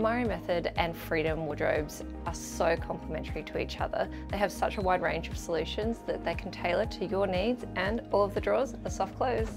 KonMari Method and Freedom Wardrobes are so complementary to each other. They have such a wide range of solutions that they can tailor to your needs and all of the drawers are soft close.